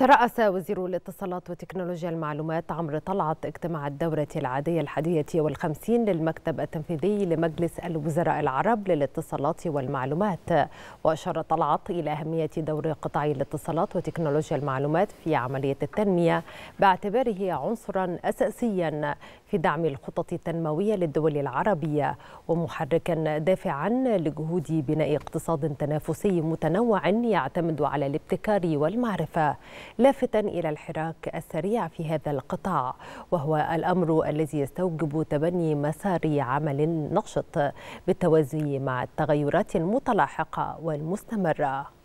ترأس وزير الاتصالات وتكنولوجيا المعلومات عمرو طلعت اجتماع الدورة العادية الحادية والخمسين للمكتب التنفيذي لمجلس الوزراء العرب للاتصالات والمعلومات. وأشار طلعت إلى أهمية دور قطاع الاتصالات وتكنولوجيا المعلومات في عملية التنمية، باعتباره عنصرا أساسيا في دعم الخطط التنموية للدول العربية، ومحركا دافعا لجهود بناء اقتصاد تنافسي متنوع يعتمد على الابتكار والمعرفة، لافتا إلى الحراك السريع في هذا القطاع، وهو الأمر الذي يستوجب تبني مسار عمل نشط بالتوازي مع التغيرات المتلاحقة والمستمرة.